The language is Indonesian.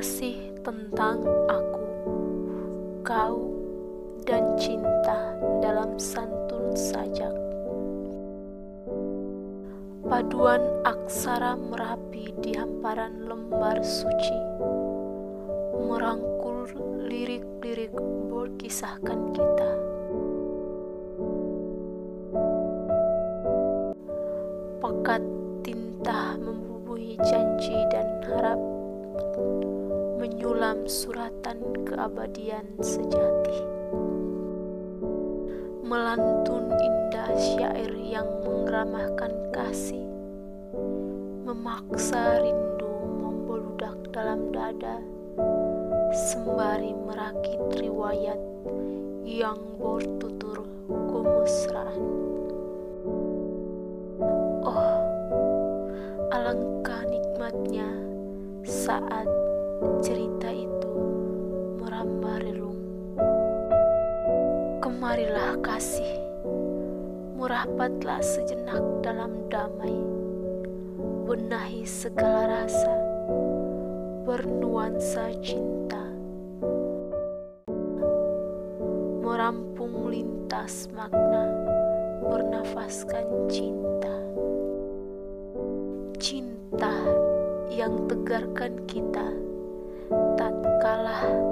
kasih tentang aku, kau, dan cinta dalam santun sajak. Paduan aksara merapi di hamparan lembar suci, merangkul lirik-lirik berkisahkan kita. Pekat tinta membubuhi janji dan harap, menyulam suratan keabadian sejati. Melantun indah syair yang mengramahkan kasih, memaksa rindu membeludak dalam dada, sembari merakit riwayat yang bertutur kemesraan. Oh, alangkah nikmatnya saat cerita itu merambah relung. Kemarilah kasih, merapatlah sejenak dalam damai, benahi segala rasa bernuansa cinta, merampung lintas makna, bernafaskan cinta. Cinta yang tegarkan kita tak kalah